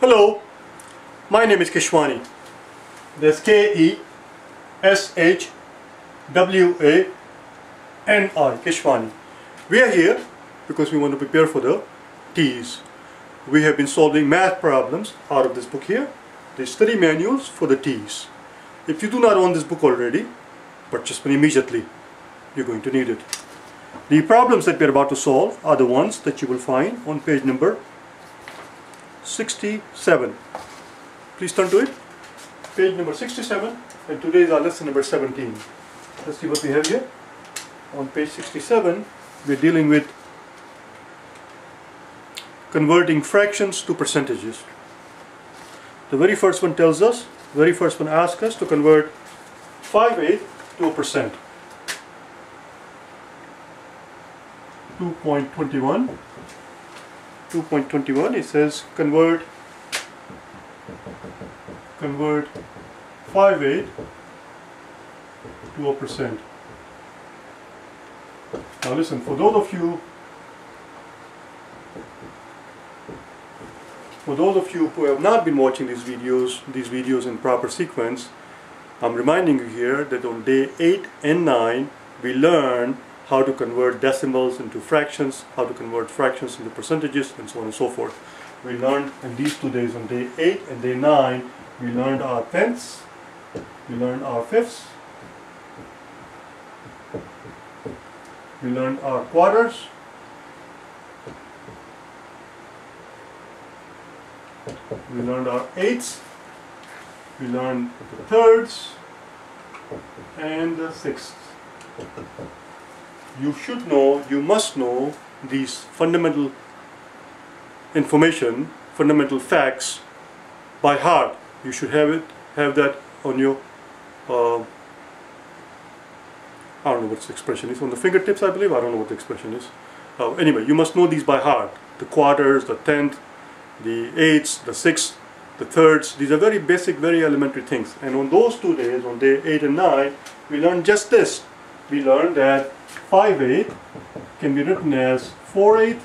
Hello, my name is Keshwani. That's K-E-S-H-W-A-N-I, Keshwani. We are here because we want to prepare for the T's. We have been solving math problems out of this book here, the study manuals for the T's. If you do not own this book already, purchase one immediately. You're going to need it. The problems that we are about to solve are the ones that you will find on page number 67. Please turn to it. Page number 67, and today is our lesson number 17. Let's see what we have here. On page 67, we're dealing with converting fractions to percentages. The very first one tells us, very first one asks us to convert 5/8 to a percent. 2.21, it says convert 5/8 to a percent. Now listen, for those of you who have not been watching these videos in proper sequence, I'm reminding you here that on day 8 and 9 we learn how to convert decimals into fractions, how to convert fractions into percentages, and so on and so forth. We learned in these 2 days, on day 8 and day 9, we learned our tenths, we learned our fifths, we learned our quarters, we learned our eighths, we learned the thirds, and the sixths. You should know, you must know these fundamental information, fundamental facts by heart. You should have that on your, I don't know what the expression is, on the fingertips I believe, I don't know what the expression is. Anyway, you must know these by heart. The quarters, the tenth, the eighths, the sixth, the thirds. These are very basic, very elementary things. And on those 2 days, on day 8 and 9, we learned just this. We learned that 5/8 can be written as 4/8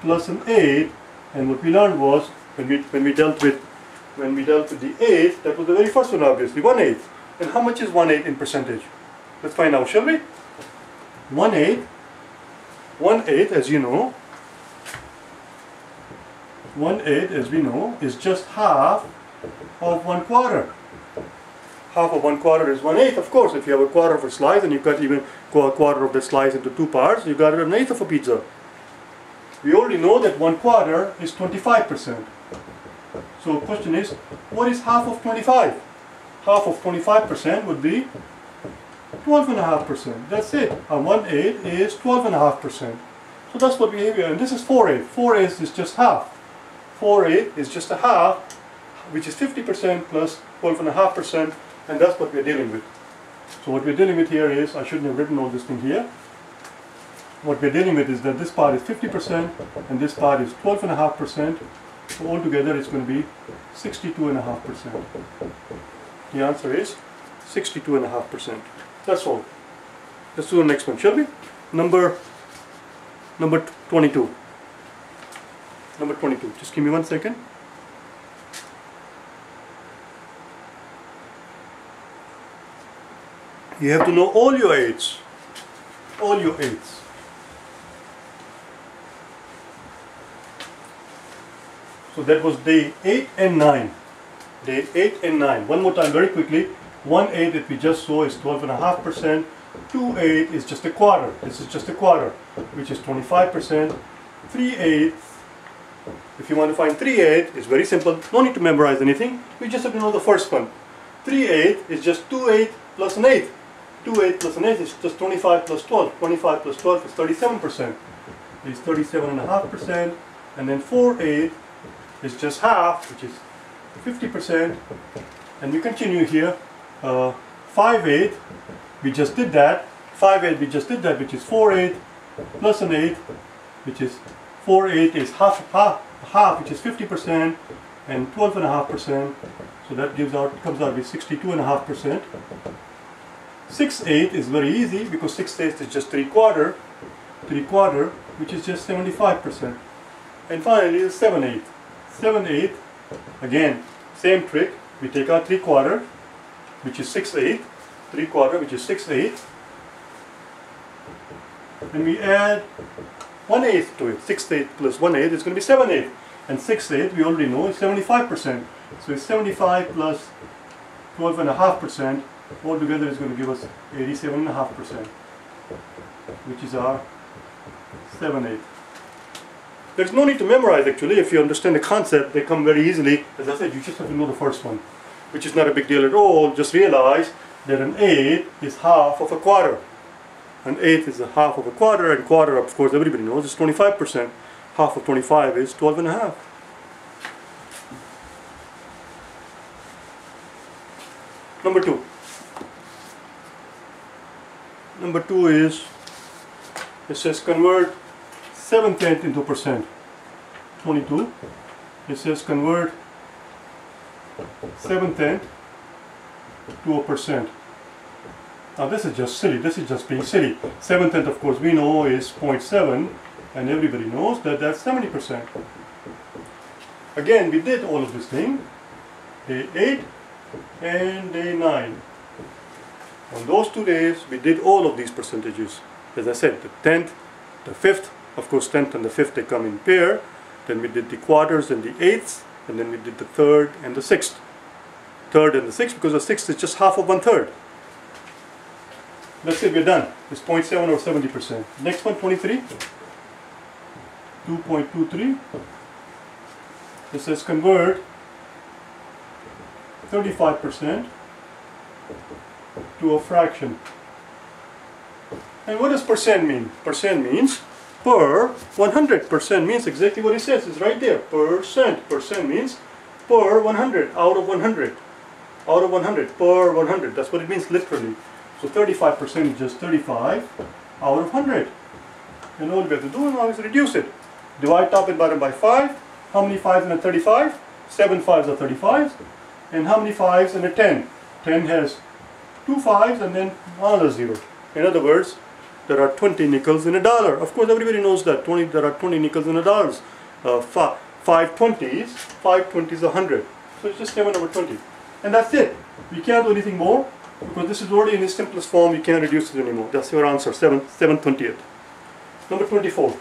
plus an 8, and what we learned was when we dealt with the 8, that was the very first one, obviously, 1/8. And how much is 1/8 in percentage? Let's find out, shall we? 1/8, as you know, 1/8, as we know, is just half of 1/4. Half of 1/4 is 1/8, of course. If you have a quarter of a slice and you cut even a quarter of the slice into 2 parts, you got 1/8 of a pizza. We already know that 1/4 is 25%. So the question is, what is half of 25? Half of 25% would be 12.5%. That's it. A 1/8 is 12.5%. So that's what we have here. And this is 4/8. 4/8 is just half. 4/8 is just a half, which is 50% plus 12.5%. And that's what we're dealing with. So what we're dealing with here is, I shouldn't have written all this thing here. What we're dealing with is that this part is 50% and this part is 12.5%. So altogether it's going to be 62.5%. The answer is 62.5%. That's all. Let's do the next one, shall we? Number 22. Number 22. Just give me 1 second. You have to know all your eights. All your eights. So that was day 8 and 9. Day 8 and 9. One more time, very quickly. 1/8 that we just saw is 12.5%. 2/8 is just a quarter. This is just a quarter, which is 25%. 3/8. If you want to find 3/8, it's very simple. No need to memorize anything. You just have to know the first one. 3/8 is just 2/8 plus an 8. 2/8 plus an 8 is just 25 plus 12. 25 plus 12 is 37%. It's 37.5%. And then 4/8 is just half, which is 50%. And we continue here. 5/8, we just did that. 5/8, we just did that, which is 4/8 plus an 8, which is 4/8 is half, which is 50%, and 12.5%. So that comes out with 62.5%. 6/8 is very easy because 6/8 is just 3/4. 3/4 which is just 75%. And finally the 7/8. 7/8, again, same trick. We take our 3/4, which is 6/8, 3/4, which is 6/8, and we add 1/8 to it. 6/8 plus 1/8 is going to be 7/8, and 6/8 we already know is 75%. So it's 75 plus 12.5%. Altogether is going to give us 87.5%, which is our 7/8. There's no need to memorize actually. If you understand the concept, they come very easily. As I said, you just have to know the first one, which is not a big deal at all. Just realize that an eighth is half of a quarter. An eighth is a half of a quarter, and quarter, of course, everybody knows is 25%. Half of 25 is 12.5. Number two. Number two is, it says convert 7/10 into percent. 22. It says convert 7/10 to a percent. Now this is just silly. This is just being silly. 7/10, of course, we know is 0.7, and everybody knows that that's 70%. Again, we did all of this thing. Day 8 and day 9. On those 2 days, we did all of these percentages. As I said, the 10th, the 5th, of course 10th and the 5th, they come in pair. Then we did the quarters and the eighths, and then we did the 3rd and the 6th. 3rd and the 6th, because the 6th is just half of 1/3. Let's say we're done. It's 0.7 or 70%. Next one, 23. 2.23. It says convert 35% to a fraction. And what does percent mean? Percent means per 100. Percent means exactly what it says. It's right there. Percent. Percent means per 100. Out of 100. Out of 100. Per 100. That's what it means literally. So 35% is just 35 out of 100. And all we have to do now is reduce it. Divide top and bottom by 5. How many 5s in a 35? 7 5s are 35s. And how many 5s in a 10? 10 has 2 5s and then another 0. In other words, there are 20 nickels in a dollar. Of course, everybody knows that. There are 20 nickels in a dollar. 5 20s are 100. So it's just 7 over 20. And that's it. We can't do anything more, because this is already in its simplest form. You can't reduce it anymore. That's your answer, 7/20th. Number 24.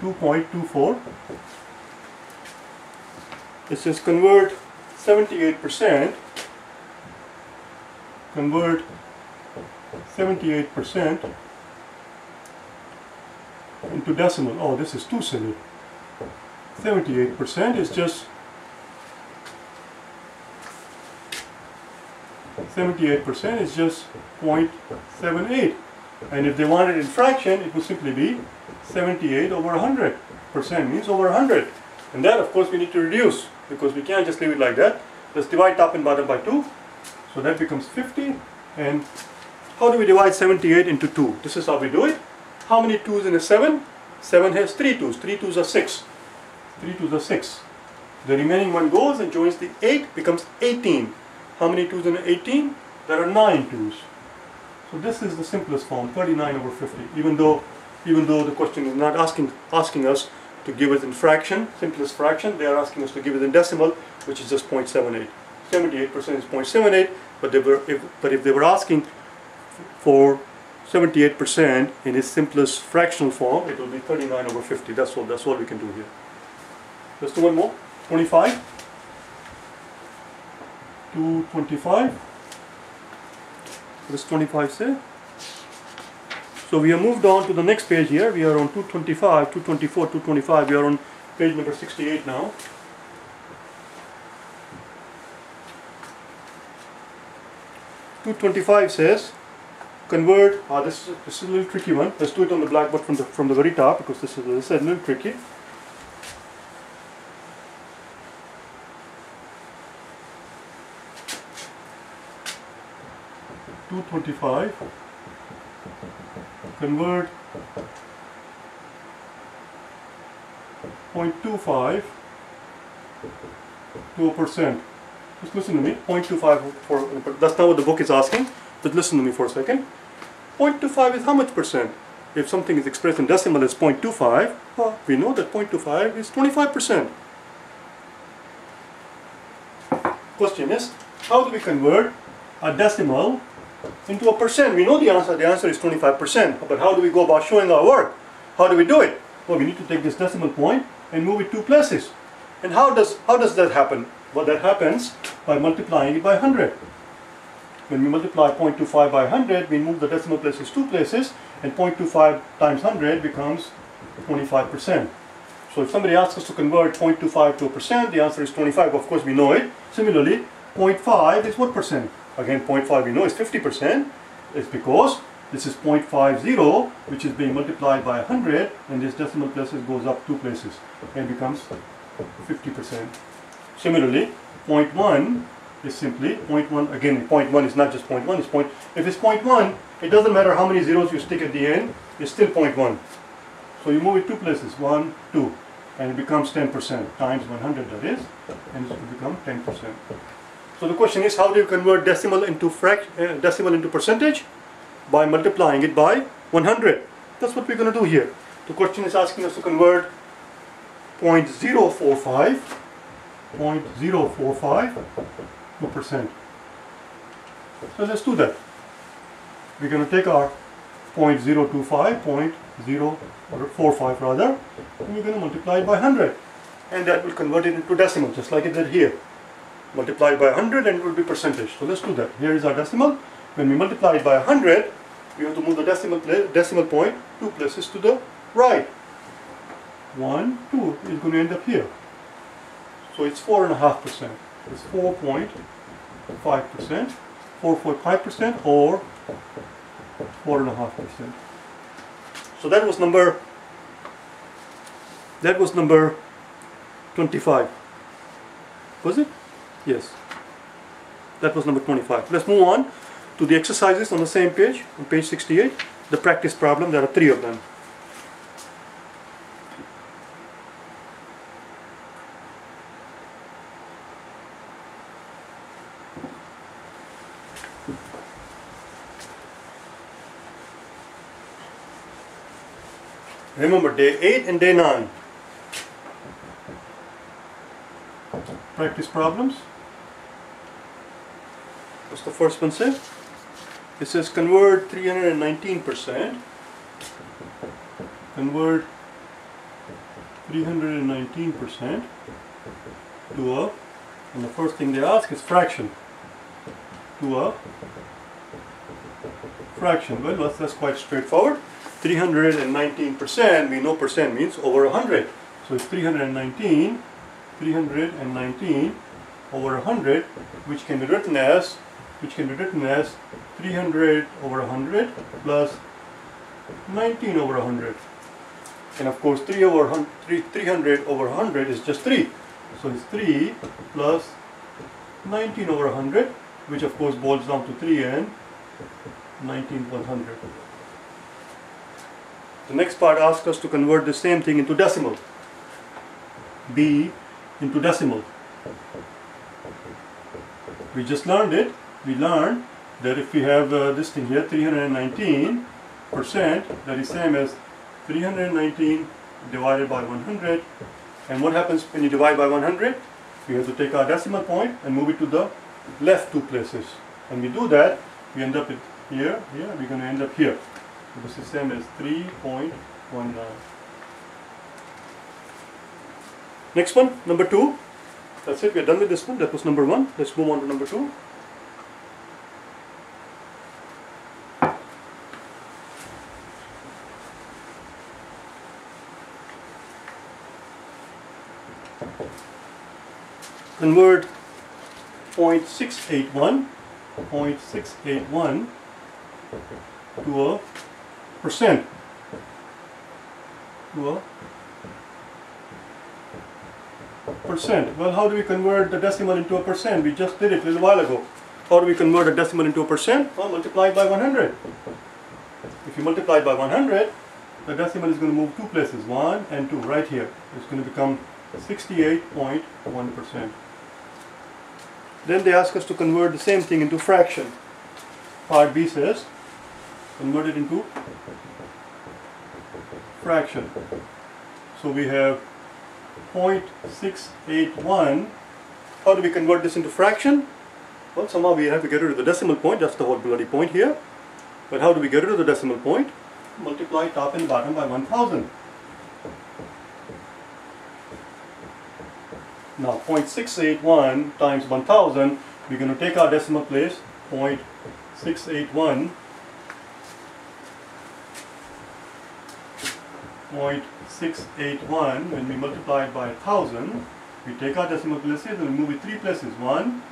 2.24. It says convert 78%. Convert 78% into decimal. Oh, this is too silly. 78% is just 78% is just 0.78, and if they wanted in fraction, it would simply be 78 over 100. Percent means over 100, and that, of course, we need to reduce, because we can't just leave it like that. Let's divide top and bottom by 2, so that becomes 50. And how do we divide 78 into 2? This is how we do it. How many 2's in a 7? 7 has 3 2's. 3 2's are 6. 3 2's are 6. The remaining one goes and joins the 8, becomes 18. How many 2's in 18? There are 9 2's. So this is the simplest form, 39 over 50. Even though the question is not asking us to give it in fraction, simplest fraction, they are asking us to give it in decimal, which is just 0.78. 78% is 0.78, but if they were asking for 78% in its simplest fractional form, it will be 39 over 50. That's all we can do here. Let's do one more. 25. 225. What does 25 say? So we have moved on to the next page here. We are on 225, 224, 225. We are on page number 68 now. $2.25 says convert. This is a little tricky one. Let's do it on the blackboard from the very top, because this is a little tricky. $2.25 convert 0.25 to a percent. Just listen to me. 0.25 for, that's not what the book is asking, but listen to me for a second. 0.25 is how much percent? If something is expressed in decimal as 0.25, well, we know that 0.25 is 25%. Question is, how do we convert a decimal into a percent? We know the answer. The answer is 25%. But how do we go about showing our work? How do we do it? Well, we need to take this decimal point and move it two places. And how does that happen? Well, that happens by multiplying it by 100. When we multiply 0.25 by 100, we move the decimal places two places, and 0.25 times 100 becomes 25%. So if somebody asks us to convert 0.25 to a percent, the answer is 25. Of course, we know it. Similarly, 0.5 is what percent? Again, 0.5 we know is 50%. It's because this is 0.50, which is being multiplied by 100, and this decimal places goes up two places and becomes 50%. Similarly, 0.1 is simply 0.1. Again, 0.1 is not just 0.1, it's point. If it's 0.1, it doesn't matter how many zeros you stick at the end, it's still 0.1. So you move it two places, 1, 2, and it becomes 10%, times 100 that is, and it will become 10%. So the question is, how do you convert decimal into percentage? By multiplying it by 100. That's what we're going to do here. The question is asking us to convert 0.045 to percent. So let's do that. We're going to take our 0.045, and we're going to multiply it by 100. And that will convert it into decimal, just like it did here. Multiply by 100 and it will be percentage. So let's do that. Here is our decimal. When we multiply it by 100, we have to move the decimal point two places to the right. 1, 2 is going to end up here. So it's 4.5%. It's 4.5%, 4.5%, or 4.5%. So that was number 25. Was it? Yes. That was number 25. Let's move on to the exercises on the same page, on page 68, the practice problem. There are three of them. Remember, day 8 and day 9. Practice problems. What's the first one say? It says convert 319%. Convert 319% to a, and the first thing they ask is fraction. To a fraction. Well, that's quite straightforward. 319%, we know percent means over 100. So it's 319 over 100, which can be written as 300 over 100 plus 19 over 100. And of course 300 over 100 is just 3. So it's 3 plus 19 over 100, which of course boils down to 3 and 19 plus 100. The next part asks us to convert the same thing into decimal. B into decimal. We just learned it. We learned that if we have this thing here, 319%, that is same as 319 divided by 100. And what happens when you divide by 100? We have to take our decimal point and move it to the left two places. When we do that, we end up with here, we're going to end up here. So this is same as 3.19. Next one, number 2. That's it, we're done with this one. That was number 1. Let's move on to number 2. Convert 0.681 to a percent. Well, how do we convert the decimal into a percent? We just did it a little while ago. How do we convert a decimal into a percent? Well, multiply it by 100. If you multiply it by 100, the decimal is going to move two places, 1 and 2, right here. It's going to become 68.1%. Then they ask us to convert the same thing into fraction. Part B says convert it into fraction. So we have 0.681. How do we convert this into fraction? Well, somehow we have to get rid of the decimal point. That's the whole bloody point here. But how do we get rid of the decimal point? Multiply top and bottom by 1000. Now 0.681 times 1000, we're going to take our decimal place, 0.681, 0.681, when we multiply it by 1000, we take our decimal places and we move it 3 places, 1,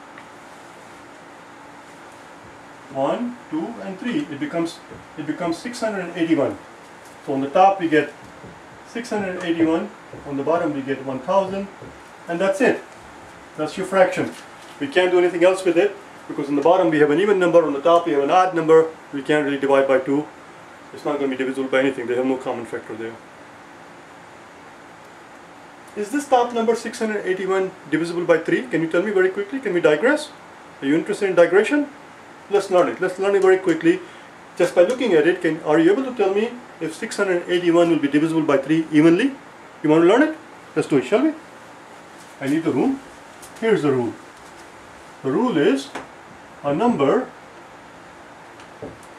2 and 3. It becomes 681. So on the top we get 681, on the bottom we get 1000. And that's it. That's your fraction. We can't do anything else with it because on the bottom we have an even number, on the top we have an odd number. We can't really divide by 2. It's not going to be divisible by anything. They have no common factor there. Is this top number 681 divisible by 3? Can you tell me very quickly? Can we digress? Are you interested in digression? Let's learn it. Let's learn it very quickly. Just by looking at it, are you able to tell me if 681 will be divisible by 3 evenly? You want to learn it? Let's do it, shall we? I need the rule. Here's the rule. The rule is a number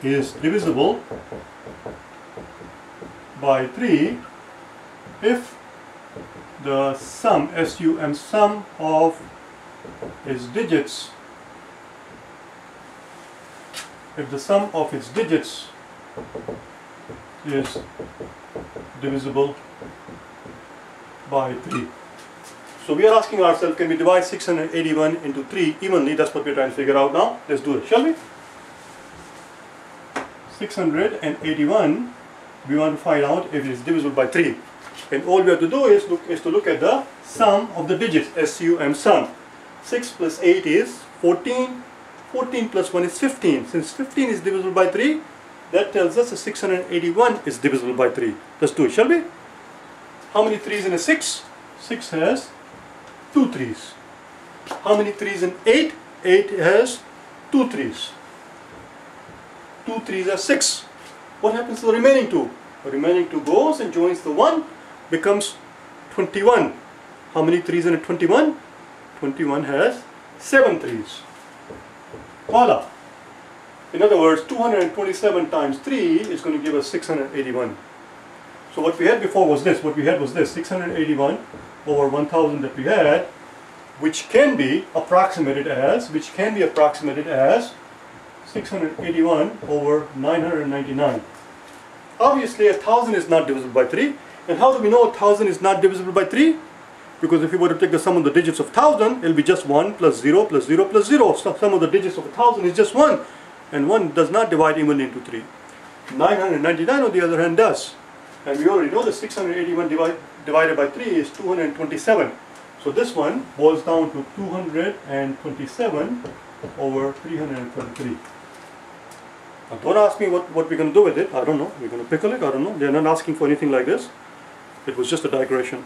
is divisible by 3 if the sum, S-U-M, sum of its digits, if the sum of its digits is divisible by 3. So we are asking ourselves, can we divide 681 into 3 evenly? That's what we are trying to figure out now. Let's do it, shall we? 681, we want to find out if it is divisible by 3. And all we have to do is to look at the sum of the digits, S-U-M, sum. 6 plus 8 is 14, 14 plus 1 is 15. Since 15 is divisible by 3, that tells us that 681 is divisible by 3. Let's do it, shall we? How many 3's in a 6? 6 has 2 threes. How many threes in 8? 8 has 2 threes. 2 threes are 6. What happens to the remaining 2? The remaining 2 goes and joins the 1, becomes 21. How many threes in a 21? 21 has 7 threes. Voila! In other words, 227 times 3 is going to give us 681. So what we had before was this. What we had was this, 681 over 1000 that we had, which can be approximated as 681 over 999. Obviously, 1000 is not divisible by 3. And how do we know 1000 is not divisible by 3? Because if we were to take the sum of the digits of 1000, it will be just 1 plus 0 plus 0 plus 0. So sum of the digits of 1000 is just 1. And 1 does not divide evenly into 3. 999, on the other hand, does. And we already know that 681 divided by 3 is 227. So this one boils down to 227 over 333. Now don't ask me what we're going to do with it. I don't know. We're going to pickle it? I don't know. They're not asking for anything like this. It was just a digression.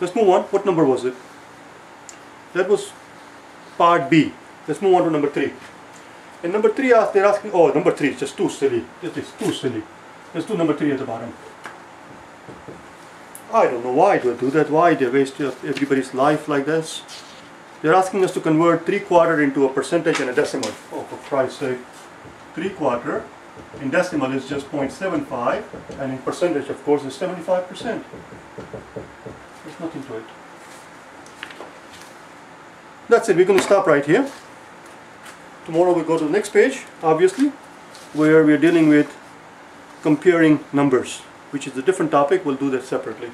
Let's move on. What number was it? That was part B. Let's move on to number 3. And number 3, they're asking, oh, number 3 is just too silly. It is too silly. Let's do number 3 at the bottom. I don't know why they do that, why they waste everybody's life like this. They're asking us to convert 3/4 into a percentage and a decimal. Oh, for Christ's sake. 3/4 in decimal is just 0.75, and in percentage, of course, is 75%. There's nothing to it. That's it. We're going to stop right here. Tomorrow we'll go to the next page, obviously, where we're dealing with comparing numbers, which is a different topic. We'll do that separately.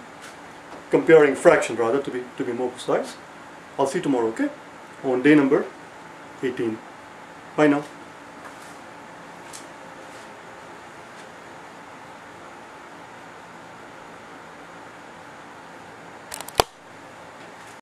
Comparing fraction, rather, to be more precise. I'll see you tomorrow, okay? On day number 18. Bye now.